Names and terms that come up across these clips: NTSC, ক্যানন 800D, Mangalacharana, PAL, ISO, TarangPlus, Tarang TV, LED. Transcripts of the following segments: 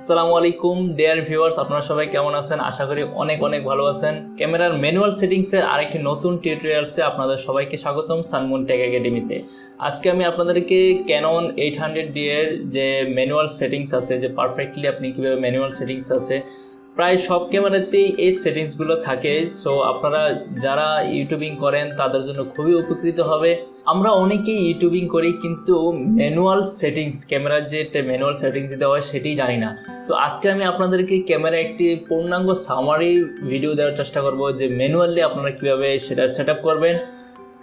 আসসালামুয়ালাইকুম dear viewers, আপনারা সবাই কেমন আছেন? আশা করি অনেক অনেক ভালো আছেন। ক্যামেরার ম্যানুয়াল সেটিংসের আরেকটি নতুন টিউটোরিয়ালসে আপনাদের সবাইকে স্বাগতম সান মুন টেক একাডেমিতে। আজকে আমি আপনাদেরকে ক্যানন 800D এর যে ম্যানুয়াল সেটিংস আছে, যে পারফেক্টলি আপনি কীভাবে ম্যানুয়াল সেটিংস আছে, প্রায় সব ক্যামেরাতেই এই সেটিংসগুলো থাকে। সো আপনারা যারা ইউটিউবিং করেন তাদের জন্য খুবই উপকৃত হবে। আমরা অনেকেই ইউটিউবিং করি, কিন্তু ম্যানুয়াল সেটিংস, ক্যামেরার যে ম্যানুয়াল সেটিংস দিতে হয় সেটি জানি না। তো আজকে আমি আপনাদেরকে ক্যামেরা একটি পূর্ণাঙ্গ সামারি ভিডিও দেওয়ার চেষ্টা করব, যে ম্যানুয়ালি আপনারা কীভাবে সেটা সেট আপ করবেন।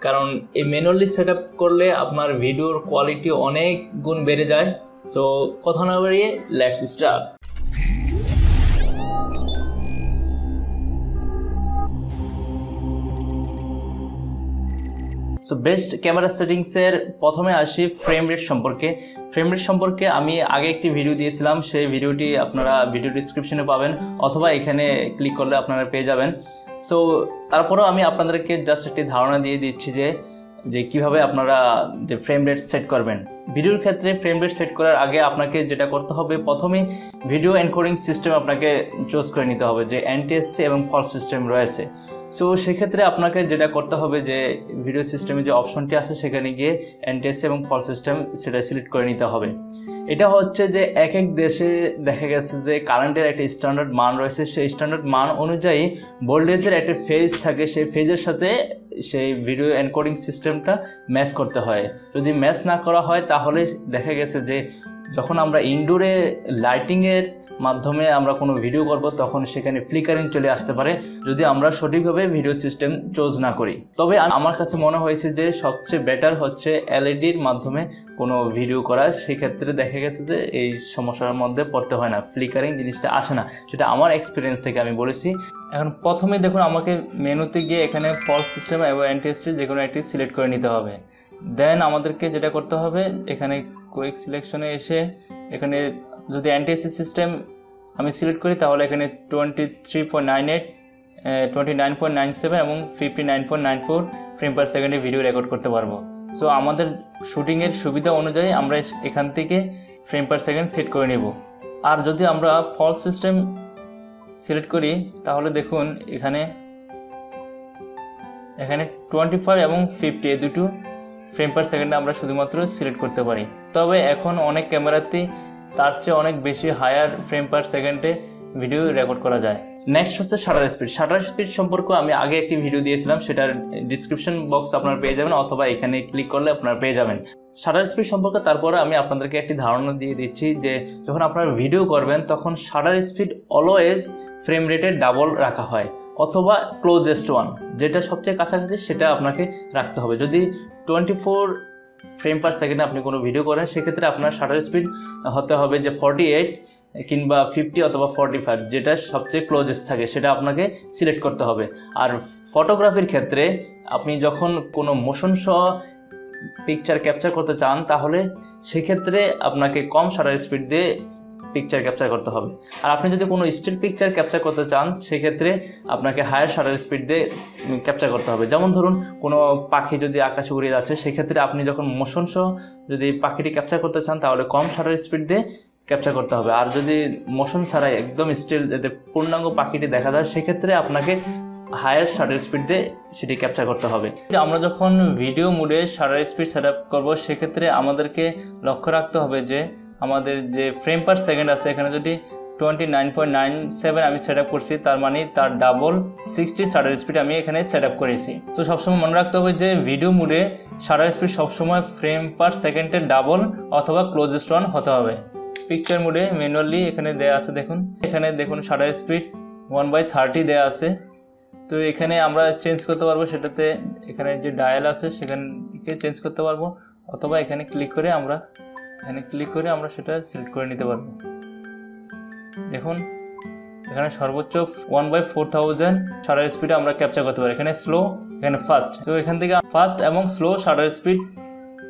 কারণ এই ম্যানুয়ালি সেট আপ করলে আপনার ভিডিওর কোয়ালিটি অনেক গুণ বেড়ে যায়। সো কথা না বাড়িয়ে let's start. So best camera সেটিংসের প্রথমে আসি ফ্রেম রেট সম্পর্কে। ফ্রেম রেট সম্পর্কে আমি আগে একটি ভিডিও দিয়েছিলাম, সেই ভিডিওটি আপনারা ভিডিও ডিসক্রিপশনে পাবেন অথবা এখানে ক্লিক করলে আপনারা পেয়ে যাবেন। সো তারপরেও আমি আপনাদেরকে জাস্ট একটি ধারণা দিয়ে দিচ্ছি যে কীভাবে আপনারা যে ফ্রেম রেট সেট করবেন। ভিডিওর ক্ষেত্রে ফ্রেম রেট সেট করার আগে আপনাকে যেটা করতে হবে, প্রথমে ভিডিও এনকোডিং সিস্টেম আপনাকে চুজ করে নিতে হবে, যে NTSC এবং PAL সিস্টেম রয়েছে। সো সেক্ষেত্রে আপনাকে যেটা করতে হবে, যে ভিডিও সিস্টেমে যে অপশনটি আছে সেখানে গিয়ে NTSC এবং PAL সিস্টেম সেটা সিলেক্ট করে নিতে হবে। এটা হচ্ছে যে এক এক দেশে দেখা গেছে যে কারেন্টের একটা স্ট্যান্ডার্ড মান রয়েছে, সেই স্ট্যান্ডার্ড মান অনুযায়ী ভোল্টেজের একটা ফেজ থাকে, সেই ফেজের সাথে সেই ভিডিও এনকোডিং সিস্টেমটা ম্যাচ করতে হয়। যদি ম্যাচ না করা হয় তাহলে দেখা গেছে যে যখন আমরা ইনডোরে লাইটিংয়ের মাধ্যমে আমরা কোনো ভিডিও করব তখন সেখানে ফ্লিকারিং চলে আসতে পারে, যদি আমরা সঠিকভাবে ভিডিও সিস্টেম চুজ না করি। তবে আমার কাছে মনে হয়েছে যে সবচেয়ে বেটার হচ্ছে LEDর মাধ্যমে কোনো ভিডিও করা। সেক্ষেত্রে দেখা গেছে যে এই সমস্যার মধ্যে পড়তে হয় না, ফ্লিকারিং জিনিসটা আসে না, সেটা আমার এক্সপিরিয়েন্স থেকে আমি বলেছি। এখন প্রথমে দেখুন আমাকে মেনুতে গিয়ে এখানে PAL সিস্টেম এবং NTSC যে কোনো একটি সিলেক্ট করে নিতে হবে। দেন আমাদেরকে যেটা করতে হবে, এখানে কুইক সিলেকশনে এসে এখানে যদি NTSC সিস্টেম আমি সিলেক্ট করি তাহলে এখানে 23.98, 29.97 এবং 59.94 ফ্রেম পার সেকেন্ডে ভিডিও রেকর্ড করতে পারবো। সো আমাদের শুটিংয়ের সুবিধা অনুযায়ী আমরা এখান থেকে ফ্রেম পার সেকেন্ড সেট করে নেব। আর যদি আমরা PAL সিস্টেম সিলেক্ট করি তাহলে দেখুন এখানে 25 এবং 50 এই দুটো ফ্রেম পার সেকেন্ডে আমরা শুধুমাত্র সিলেক্ট করতে পারি। তবে এখন অনেক ক্যামেরাতেই তার চেয়ে অনেক বেশি হায়ার ফ্রেম পার সেকেন্ডে ভিডিও রেকর্ড করা যায়। নেক্সট হচ্ছে শাটার স্পিড। শাটার স্পিড সম্পর্কে আমি আগে একটি ভিডিও দিয়েছিলাম, সেটার ডিসক্রিপশন বক্স আপনারা পেয়ে যাবেন অথবা এখানে ক্লিক করলে আপনারা পেয়ে যাবেন শাটার স্পিড সম্পর্কে। তারপরে আমি আপনাদেরকে একটি ধারণা দিয়ে দিচ্ছি, যে যখন আপনারা ভিডিও করবেন তখন শাটার স্পিড অলওয়েজ ফ্রেম রেটের ডাবল রাখা হয় অথবা ক্লোজেস্ট ওয়ান, যেটা সবচেয়ে কাছাকাছি সেটা আপনাকে রাখতে হবে। যদি 24 ফ্রেম পার সেকেন্ডে আপনি কোনো ভিডিও করেন সেক্ষেত্রে আপনার শাটার স্পিড হতে হবে যে 48 কিংবা 50 অথবা 45, যেটা সবচেয়ে ক্লোজেস্ট থাকে সেটা আপনাকে সিলেক্ট করতে হবে। আর ফটোগ্রাফির ক্ষেত্রে আপনি যখন কোনো মোশন সহ পিকচার ক্যাপচার করতে চান তাহলে সেক্ষেত্রে আপনাকে কম শাটার স্পিড দিয়ে পিকচার ক্যাপচার করতে হবে। আর আপনি যদি কোনো স্টিল পিকচার ক্যাপচার করতে চান সেক্ষেত্রে আপনাকে হায়ার শাটার স্পিড দিয়ে ক্যাপচার করতে হবে। যেমন ধরুন কোনো পাখি যদি আকাশে উড়ে যাচ্ছে, সেক্ষেত্রে আপনি যখন মোশন সহ যদি পাখিটি ক্যাপচার করতে চান তাহলে কম শাটার স্পিড দিয়ে ক্যাপচার করতে হবে। আর যদি মোশন ছাড়াই একদম স্টিল যাতে পূর্ণাঙ্গ পাখিটি দেখা যায় সেক্ষেত্রে আপনাকে হায়ার শাটার স্পিড দিয়ে সেটি ক্যাপচার করতে হবে। আমরা যখন ভিডিও মোডে শাটার স্পিড সেট আপ করবো সেক্ষেত্রে আমাদেরকে লক্ষ্য রাখতে হবে যে আমাদের যে ফ্রেম পার সেকেন্ড আছে এখানে যদি 29.97 আমি সেট আপ করছি, তার মানে তার ডাবল 60 শাটার স্পিড আমি এখানে সেট আপ করেছি। তো সবসময় মনে রাখতে হবে যে ভিডিও মোডে শাটার স্পিড সবসময় ফ্রেম পার সেকেন্ডের ডাবল অথবা ক্লোজেস্ট ওয়ান হতে হবে। পিকচার মোডে ম্যানুয়ালি এখানে দেওয়া আছে, দেখুন এখানে দেখুন শাটার স্পিড 1/30 দেওয়া আছে। তো এখানে আমরা চেঞ্জ করতে পারবো, সেটাতে এখানে যে ডায়াল আছে সেখান থেকে চেঞ্জ করতে পারবো অথবা এখানে ক্লিক করে আমরা সেটা সিলেক্ট করে নিতে পারবো। দেখুন এখানে সর্বোচ্চ 1/4000 শাটার স্পিডে আমরা ক্যাপচার করতে পারি, এখানে স্লো এখানে ফাস্ট। তো এখান থেকে ফাস্ট এবং slow shutter speed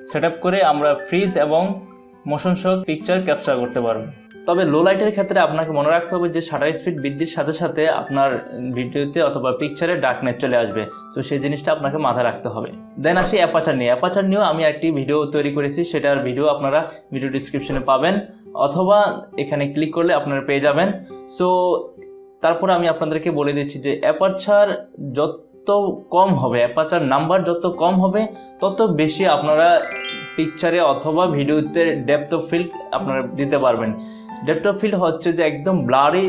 set up করে আমরা ফ্রিজ এবং মোশন সহ পিকচার ক্যাপচার করতে পারবো। তবে লো লাইটের ক্ষেত্রে আপনাকে মনে রাখতে হবে যে শাটার স্পিড বৃদ্ধির সাথে সাথে আপনার ভিডিওতে অথবা পিকচারে ডার্কনেস চলে আসবে, তো সেই জিনিসটা আপনাকে মাথায় রাখতে হবে। দেন আসি অ্যাপারচার নিয়ে। অ্যাপারচার নিয়েও আমি একটি ভিডিও তৈরি করেছি, সেটার ভিডিও আপনারা ভিডিও ডিসক্রিপশনে পাবেন অথবা এখানে ক্লিক করলে আপনারা পেয়ে যাবেন। সো তারপর আমি আপনাদেরকে বলে দিচ্ছি যে অ্যাপারচার যত কম হবে, অ্যাপারচার নাম্বার যত কম হবে তত বেশি আপনারা পিকচারে অথবা ভিডিওতে ডেপথ অফ ফিল্ড আপনারা দিতে পারবেন। ডেপথ অফ ফিল্ড হচ্ছে যে একদম ব্লারি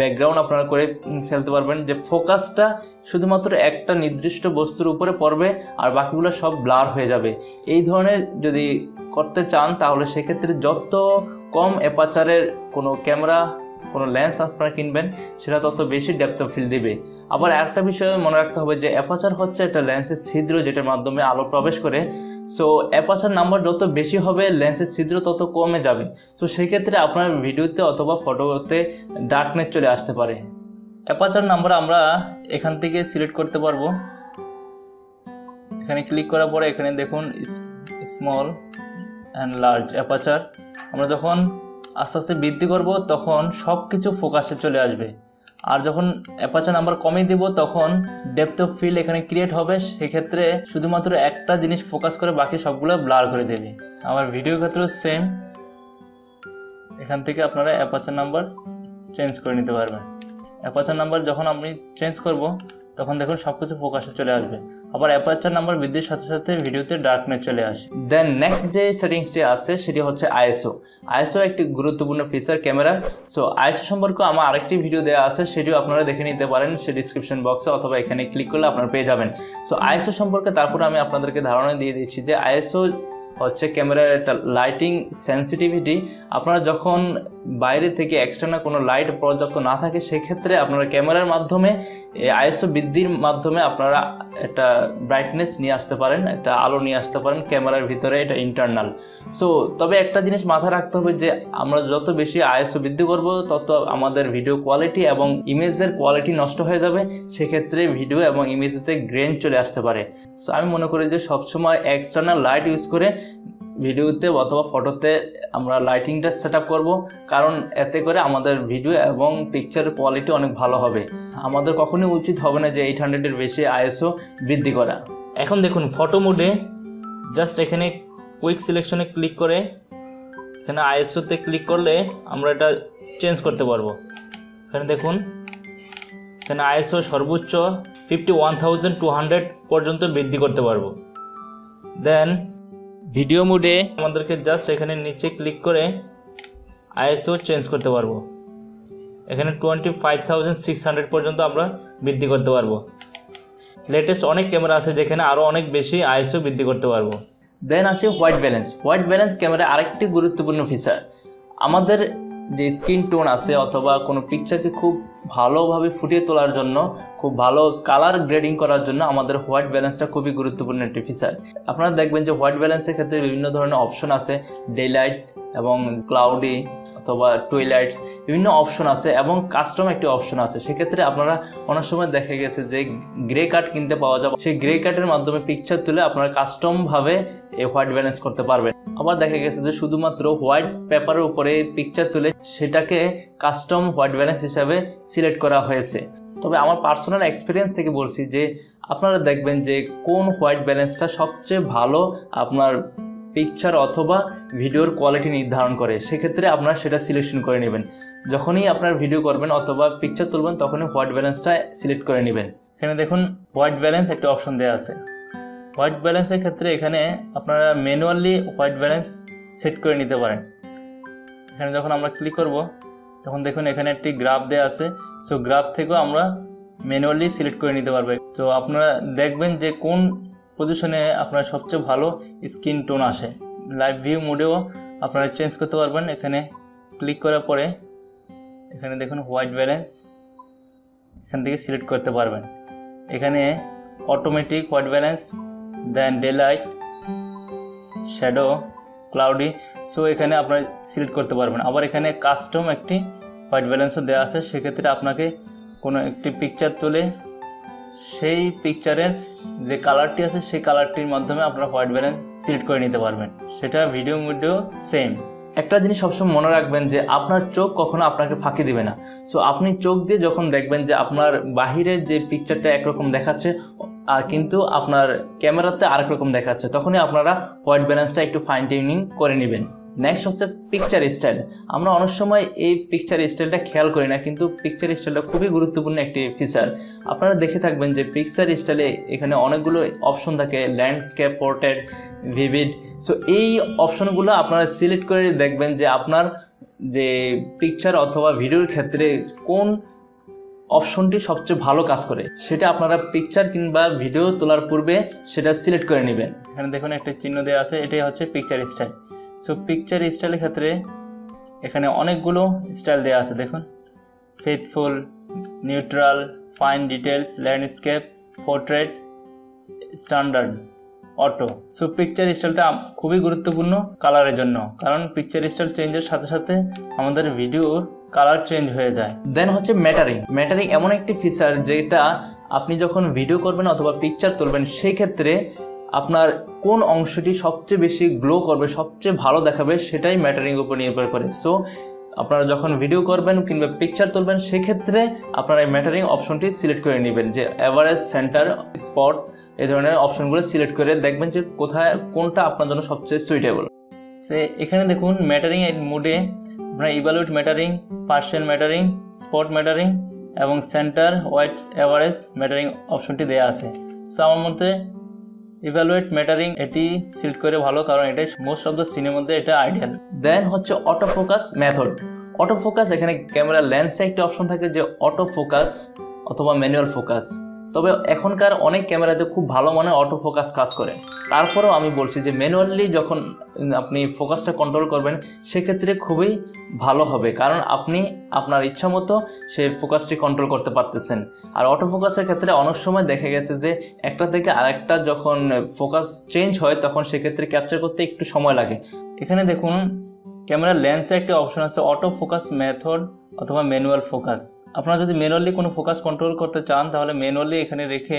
ব্যাকগ্রাউন্ড আপনারা করে ফেলতে পারবেন, যে ফোকাসটা শুধুমাত্র একটা নির্দিষ্ট বস্তুর উপরে পড়বে আর বাকিগুলো সব ব্লার হয়ে যাবে। এই ধরনের যদি করতে চান তাহলে সেক্ষেত্রে যত কম অ্যাপারচারের কোনো ক্যামেরা কোনো লেন্স আপনারা কিনবেন সেটা তত বেশি ডেপথ অফ ফিল্ড দিবে। আবার একটা বিষয় মনে রাখতে হবে যে অ্যাপারচার হচ্ছে একটা লেন্সের ছিদ্র যেটার মাধ্যমে আলো প্রবেশ করে। সো অ্যাপারচার নাম্বার যত বেশি হবে লেন্সের ছিদ্র তত কমে যাবে, সো সেক্ষেত্রে আপনার ভিডিওতে অথবা ফটোতে ডার্কনেস চলে আসতে পারে। অ্যাপারচার নাম্বার আমরা এখান থেকে সিলেক্ট করতে পারবো। এখানে ক্লিক করার পরে এখানে দেখুন স্মল অ্যান্ড লার্জ অ্যাপারচার। আমরা যখন আস্তে আস্তে বৃদ্ধি করব তখন সব কিছু ফোকাসে চলে আসবে, আর যখন অ্যাপারচার নাম্বার কমিয়ে দেব তখন ডেপথ অফ ফিল্ড এখানে ক্রিয়েট হবে, সেক্ষেত্রে শুধুমাত্র একটা জিনিস ফোকাস করে বাকি সবগুলো ব্লার করে দেবে। আমার ভিডিও ক্ষেত্রেও সেম, এখান থেকে আপনারা অ্যাপারচার নাম্বার চেঞ্জ করে নিতে পারবেন। অ্যাপারচার নাম্বার যখন আপনি চেঞ্জ করব তখন দেখুন সব কিছু ফোকাসে চলে আসবে। আবার অ্যাপারচার নাম্বার বৃদ্ধির সাথে সাথে ভিডিওতে ডার্কনেস চলে আসে। দেন নেক্সট যে সেটিংসটি আছে সেটি হচ্ছে আইএসও। আইএসও একটি গুরুত্বপূর্ণ ফিচার ক্যামেরা। সো আইএসও সম্পর্কে আমার আরেকটি ভিডিও দেওয়া আছে, সেটিও আপনারা দেখে নিতে পারেন, সে ডিসক্রিপশন বক্সে অথবা এখানে ক্লিক করলে আপনারা পেয়ে যাবেন। সো আইএসও সম্পর্কে তারপরে আমি আপনাদেরকে ধারণা দিয়ে দিচ্ছি যে আইএসও হচ্ছে ক্যামেরার একটা লাইটিং সেন্সিটিভিটি। আপনারা যখন বাইরে থেকে এক্সটার্নাল কোনো লাইট পর্যাপ্ত না থাকে সেক্ষেত্রে আপনারা ক্যামেরার মাধ্যমে আইএসও বৃদ্ধির মাধ্যমে আপনারা একটা ব্রাইটনেস নিয়ে আসতে পারেন, একটা আলো নিয়ে আসতে পারেন ক্যামেরার ভিতরে, এটা ইন্টারনাল। সো তবে একটা জিনিস মাথায় রাখতে হবে যে আমরা যত বেশি আইএসও বৃদ্ধি করব তত আমাদের ভিডিও কোয়ালিটি এবং ইমেজের কোয়ালিটি নষ্ট হয়ে যাবে, সেক্ষেত্রে ভিডিও এবং ইমেজেতে গ্রেন চলে আসতে পারে। সো আমি মনে করি যে সবসময় এক্সটার্নাল লাইট ইউজ করে ভিডিওতে অথবা ফটোতে আমরা লাইটিংটা সেট আপ করবো, কারণ এতে করে আমাদের ভিডিও এবং পিকচারের কোয়ালিটি অনেক ভালো হবে। আমাদের কখনোই উচিত হবে না যে 800-এর বেশি আইএসও বৃদ্ধি করা। এখন দেখুন ফটো মোডে জাস্ট এখানে কুইক সিলেকশনে ক্লিক করে এখানে আইএসওতে ক্লিক করলে আমরা এটা চেঞ্জ করতে পারবো। এখানে দেখুন এখানে আইএসও সর্বোচ্চ 51,200 পর্যন্ত বৃদ্ধি করতে পারবো। দেন ভিডিও মোডে আমাদেরকে জাস্ট এখানে নিচে ক্লিক করে আইএসও চেঞ্জ করতে পারবো। এখানে 25,600 পর্যন্ত আমরা বৃদ্ধি করতে পারবো। লেটেস্ট অনেক ক্যামেরা আছে যেখানে আরও অনেক বেশি আইএসও বৃদ্ধি করতে পারবো। দেন আসে white balance. White balance camera আরেকটি গুরুত্বপূর্ণ ফিচার। আমাদের যে স্কিন টোন আছে অথবা কোনো পিকচারকে খুব ভালোভাবে ফুটিয়ে তোলার জন্য, খুব ভালো কালার গ্রেডিং করার জন্য আমাদের হোয়াইট ব্যালেন্সটা খুবই গুরুত্বপূর্ণ একটি ফিচার। আপনারা দেখবেন যে হোয়াইট ব্যালেন্সের ক্ষেত্রে বিভিন্ন ধরনের অপশন আছে, ডে লাইট এবং ক্লাউডি অথবা টুইলাইটস, বিভিন্ন অপশন আছে এবং কাস্টম একটি অপশন আছে। সেক্ষেত্রে আপনারা অনেক সময় দেখা গেছে যে গ্রে কার্ড কিনতে পাওয়া যাবে, সেই গ্রে কার্ডের মাধ্যমে পিকচার তুলে আপনারা কাস্টমভাবে এই হোয়াইট ব্যালেন্স করতে পারবেন। আবার দেখা গেছে যে শুধুমাত্র হোয়াইট পেপারের উপরে পিকচার তুলে সেটাকে কাস্টম হোয়াইট ব্যালেন্স হিসাবে সিলেক্ট করা হয়েছে। তবে আমার পার্সোনাল এক্সপিরিয়েন্স থেকে বলছি যে আপনারা দেখবেন যে কোন হোয়াইট ব্যালেন্সটা সবচেয়ে ভালো আপনার পিকচার অথবা ভিডিওর কোয়ালিটি নির্ধারণ করে, সেক্ষেত্রে আপনারা সেটা সিলেকশন করে নেবেন। যখনই আপনার ভিডিও করবেন অথবা পিকচার তুলবেন তখনই হোয়াইট ব্যালেন্সটা সিলেক্ট করে নেবেন। এখানে দেখুন হোয়াইট ব্যালেন্স একটা অপশন দেওয়া আছে। হোয়াইট ব্যালেন্সের ক্ষেত্রে এখানে আপনারা ম্যানুয়ালি হোয়াইট ব্যালেন্স সেট করে নিতে পারেন। এখানে যখন আমরা ক্লিক করব তখন দেখুন এখানে একটি গ্রাফ দেওয়া আছে, সো গ্রাফ থেকেও আমরা ম্যানুয়ালি সিলেক্ট করে নিতে পারবো। তো আপনারা দেখবেন যে কোন পজিশনে আপনার সবচেয়ে ভালো স্কিন টোন আসে। লাইভ ভিউ মোডেও আপনারা চেঞ্জ করতে পারবেন। এখানে ক্লিক করার পরে এখানে দেখুন হোয়াইট ব্যালেন্স এখান থেকে সিলেক্ট করতে পারবেন। এখানে automatic white balance, then daylight, shadow, cloudy, so এখানে আপনারা সিলেক্ট করতে পারবেন। আবার এখানে কাস্টম একটি হোয়াইট ব্যালেন্সও দেওয়া আছে, সেক্ষেত্রে আপনাকে কোনো একটি পিকচার তুলে সেই পিকচারের যে কালারটি আছে সেই কালারটির মাধ্যমে আপনারা হোয়াইট ব্যালেন্স সিলেক্ট করে নিতে পারবেন। সেটা ভিডিও মোডেও সেম। একটা জিনিস সবসময় মনে রাখবেন যে আপনার চোখ কখনো আপনাকে ফাঁকি দিবে না। সো আপনি চোখ দিয়ে যখন দেখবেন যে আপনার বাহিরের যে পিকচারটা একরকম দেখাচ্ছে আর কিন্তু আপনার ক্যামেরাতে আরেক রকম দেখাচ্ছে, তখনই আপনারা হোয়াইট ব্যালেন্সটা একটু ফাইন টিউনিং করে নেবেন। নেক্সট হচ্ছে পিকচার স্টাইল। আমরা অনেক সময় এই পিকচার স্টাইলটা খেয়াল করি না, কিন্তু পিকচার স্টাইলটা খুবই গুরুত্বপূর্ণ একটি ফিচার। আপনারা দেখে থাকবেন যে পিকচার স্টাইলে এখানে অনেকগুলো অপশন থাকে, ল্যান্ডস্কেপ, পোর্ট্রেট, ভিভিড। সো এই অপশনগুলো আপনারা সিলেক্ট করে দেখবেন যে আপনার যে পিকচার অথবা ভিডিওর ক্ষেত্রে কোন অপশনটি সবচেয়ে ভালো কাজ করে সেটা আপনারা পিকচার কিংবা ভিডিও তোলার পূর্বে সেটা সিলেক্ট করে নেবেন। এখানে দেখুন একটা চিহ্ন দেওয়া আছে, এটাই হচ্ছে পিকচার স্টাইল। সো পিকচার স্টাইলের ক্ষেত্রে এখানে অনেকগুলো স্টাইল দেওয়া আছে, দেখুন faithful, neutral, fine details, landscape, portrait, standard, auto. So picture স্টাইলটা খুবই গুরুত্বপূর্ণ কালারের জন্য, কারণ পিকচার স্টাইল চেঞ্জের সাথে সাথে আমাদের ভিডিওর কালার চেঞ্জ হয়ে যায়। দেন হচ্ছে ম্যাটারিং। ম্যাটারিং এমন একটি ফিচার যেটা আপনি যখন ভিডিও করবেন অথবা পিকচার তুলবেন সেই ক্ষেত্রে আপনার কোন অংশটি সবচেয়ে বেশি গ্লো করবে, সবচেয়ে ভালো দেখাবে সেটাই ম্যাটারিংয়ের উপর নির্ভর করে। সো আপনারা যখন ভিডিও করবেন কিংবা পিকচার তুলবেন সেক্ষেত্রে আপনারা এই ম্যাটারিং অপশনটি সিলেক্ট করে নেবেন, যে অ্যাভারেজ, সেন্টার, স্পট, এই ধরনের অপশনগুলো সিলেক্ট করে দেখবেন যে কোথায় কোনটা আপনার জন্য সবচেয়ে সুইটেবল। সে এখানে দেখুন ম্যাটারিং এর মুডে আপনারা evaluate metering, partial metering, spot metering এবং সেন্টার, ওয়াইড, অ্যাভারেজ ম্যাটারিং অপশনটি দেওয়া আছে। সো আমার মতে ইভালুয়েট ম্যাটারিং এটি সিলেক্ট করে ভালো, কারণ এটাই মোস্ট অফ দ্য সিনের মধ্যে এটা আইডিয়াল। দেন হচ্ছে auto focus method. Auto focus, এখানে ক্যামেরা লেন্সে একটা অপশন থাকে যে অটো ফোকাস অথবা ম্যানুয়াল ফোকাস, তবে এখনকার অনেক ক্যামেরাতে খুব ভালো মানে অটো ফোকাস কাজ করে। তারপরেও আমি বলছি যে ম্যানুয়ালি যখন আপনি ফোকাসটা কন্ট্রোল করবেন সেক্ষেত্রে খুবই ভালো হবে, কারণ আপনি আপনার ইচ্ছা মতো সেই ফোকাসটি কন্ট্রোল করতে পারতেছেন। আর অটো ফোকাসের ক্ষেত্রে অনেক সময় দেখা গেছে যে একটা থেকে আরেকটা যখন ফোকাস চেঞ্জ হয় তখন সেক্ষেত্রে ক্যাপচার করতে একটু সময় লাগে। এখানে দেখুন ক্যামেরা লেন্সে একটি অপশন আছে অটো ফোকাস মেথড অথবা ম্যানুয়াল ফোকাস। আপনারা যদি ম্যানুয়ালি কোনো ফোকাস কন্ট্রোল করতে চান তাহলে ম্যানুয়ালি এখানে রেখে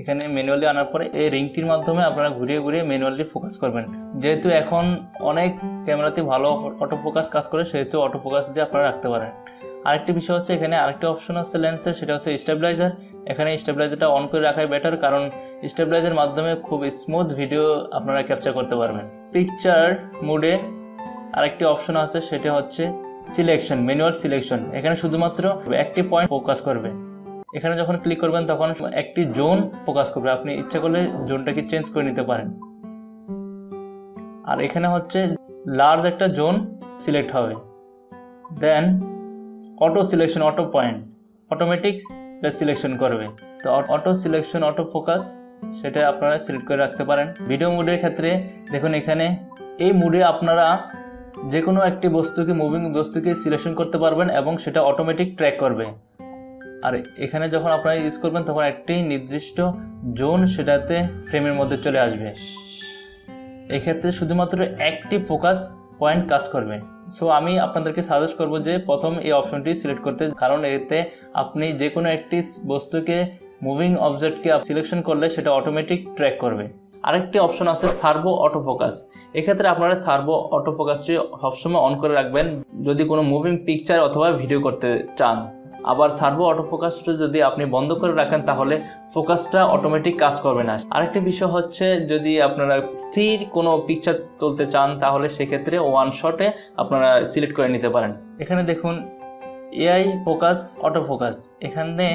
এখানে ম্যানুয়ালি আনার পরে এই রিংটির মাধ্যমে আপনারা ঘুরিয়ে ঘুরিয়ে ম্যানুয়ালি ফোকাস করবেন। যেহেতু এখন অনেক ক্যামেরাতে ভালো অটো ফোকাস কাজ করে সেহেতু অটো ফোকাস দিয়ে আপনারা রাখতে পারেন। আরেকটি বিষয় হচ্ছে এখানে আরেকটি অপশন আছে লেন্সের, সেটা হচ্ছে স্টেবিলাইজার। এখানে স্টেবিলাইজারটা অন করে রাখাই বেটার, কারণ স্টেবিলাইজার মাধ্যমে খুব স্মুথ ভিডিও আপনারা ক্যাপচার করতে পারবেন। পিকচার মুডে আরেকটি অপশন আছে, সেটা হচ্ছে সিলেকশন, ম্যানুয়াল সিলেকশন। এখানে শুধুমাত্র একটি পয়েন্ট ফোকাস করবে, এখানে যখন ক্লিক করবেন তখন একটি জোন ফোকাস করবে, আপনি ইচ্ছা করলে জোনটাকে চেঞ্জ করে নিতে পারেন। আর এখানে হচ্ছে লার্জ একটা জোন সিলেক্ট হবে। Then auto selection, auto point, automatics selection করবে। তো অটো সিলেকশন, অটো ফোকাস সেটা আপনারা সিলেক্ট করে রাখতে পারেন। ভিডিও মুডের ক্ষেত্রে দেখুন এখানে এই মুডে আপনারা যে কোনো একটি বস্তুকে, মুভিং বস্তুকে সিলেকশন করতে পারবেন এবং সেটা অটোমেটিক ট্র্যাক করবে। আর এখানে যখন আপনারা ইউজ করবেন তখন একটি নির্দিষ্ট জোন সেটাতে ফ্রেমের মধ্যে চলে আসবে। এক্ষেত্রে শুধুমাত্র একটি ফোকাস পয়েন্ট কাজ করবে। সো আমি আপনাদেরকে সাজেস্ট করব যে প্রথম এই অপশনটি সিলেক্ট করতে, কারণ এতে আপনি যে কোনো একটি বস্তুকে, মুভিং অবজেক্টকে সিলেকশন করলে সেটা অটোমেটিক ট্র্যাক করবে। আরেকটি অপশন আছে সার্ভো অটো ফোকাস। এক্ষেত্রে আপনারা সার্ভো অটো ফোকাসটি সবসময় অন করে রাখবেন যদি কোনো মুভিং পিকচার অথবা ভিডিও করতে চান। আবার সার্ভো অটো ফোকাসটা যদি আপনি বন্ধ করে রাখেন তাহলে ফোকাসটা অটোমেটিক কাজ করবে না। আরেকটি বিষয় হচ্ছে যদি আপনারা স্থির কোনো পিকচার তুলতে চান তাহলে সেক্ষেত্রে ওয়ান শটে আপনারা সিলেক্ট করে নিতে পারেন। এখানে দেখুন এআই ফোকাস অটো ফোকাস, এখানে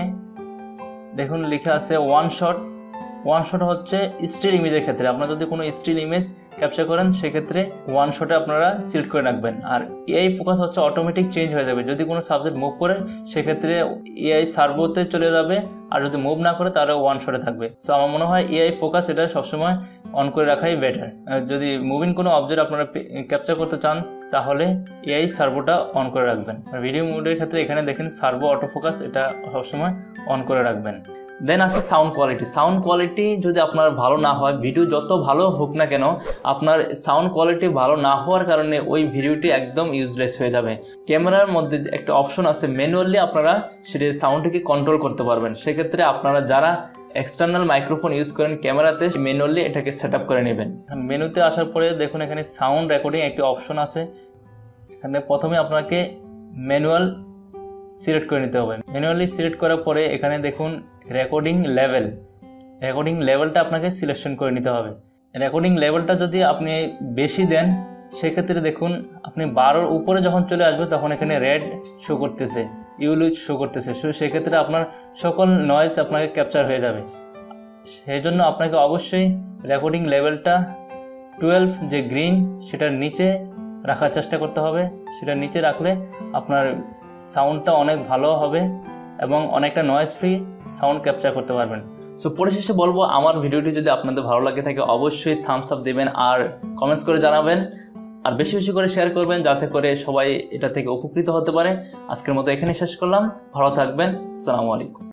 দেখুন লেখা আছে ওয়ান শট। ওয়ান শট হচ্ছে স্টিল ইমেজের ক্ষেত্রে, আপনারা যদি কোনো স্টিল ইমেজ ক্যাপচার করেন সেক্ষেত্রে ওয়ান শটে আপনারা সিলেক্ট করে রাখবেন। আর এআই ফোকাস হচ্ছে অটোমেটিক চেঞ্জ হয়ে যাবে, যদি কোনো সাবজেক্ট মুভ করে সেক্ষেত্রে এআই সার্ভোতে চলে যাবে, আর যদি মুভ না করে তাহলে ওয়ান শটে থাকবে। সো আমার মনে হয় এআই ফোকাস এটা সবসময় অন করে রাখাই বেটার। যদি মুভিং কোনো অবজেক্ট আপনারা ক্যাপচার করতে চান তাহলে এআই সার্ভোটা অন করে রাখবেন। আর ভিডিও মুডের ক্ষেত্রে এখানে দেখেন সার্ভো অটো ফোকাস, এটা সবসময় অন করে রাখবেন। দেন আসে সাউন্ড কোয়ালিটি। সাউন্ড কোয়ালিটি যদি আপনার ভালো না হয়, ভিডিও যত ভালো হোক না কেন আপনার সাউন্ড কোয়ালিটি ভালো না হওয়ার কারণে ওই ভিডিওটি একদম ইউজলেস হয়ে যাবে। ক্যামেরার মধ্যে একটা অপশন আছে ম্যানুয়ালি আপনারা সেটা সাউন্ডটিকে কন্ট্রোল করতে পারবেন। সেক্ষেত্রে আপনারা যারা এক্সটার্নাল মাইক্রোফোন ইউজ করেন ক্যামেরাতে ম্যানুয়ালি এটাকে সেট আপ করে নেবেন। মেনুতে আসার পরে দেখুন এখানে সাউন্ড রেকর্ডিং একটি অপশন আছে। এখানে প্রথমে আপনাকে ম্যানুয়াল সিলেক্ট করে নিতে হবে। ম্যানুয়ালি সিলেক্ট করার পরে এখানে দেখুন রেকর্ডিং লেভেল, রেকর্ডিং লেভেলটা আপনাকে সিলেকশন করে নিতে হবে। রেকর্ডিং লেভেলটা যদি আপনি বেশি দেন সেক্ষেত্রে দেখুন আপনি 12র উপরে যখন চলে আসবে তখন এখানে রেড শো করতেছে, ইউলু শো করতেছে, সেক্ষেত্রে আপনার সকল নয়েজ আপনাকে ক্যাপচার হয়ে যাবে। সেই জন্য আপনাকে অবশ্যই রেকর্ডিং লেভেলটা 12 যে গ্রিন সেটার নিচে রাখার চেষ্টা করতে হবে। সেটা নিচে রাখলে আপনার সাউন্ডটা অনেক ভালো হবে এবং অনেকটা নয়েজ ফ্রি সাউন্ড ক্যাপচার করতে পারবেন। সো পরিশেষে বলবো আমার ভিডিওটি যদি আপনাদের ভালো লাগে থাকে অবশ্যই থামস আপ দেবেন আর কমেন্টস করে জানাবেন আর বেশি বেশি করে শেয়ার করবেন যাতে করে সবাই এটা থেকে উপকৃত হতে পারে। আজকের মতো এখানে শেষ করলাম, ভালো থাকবেন, আসসালামু আলাইকুম।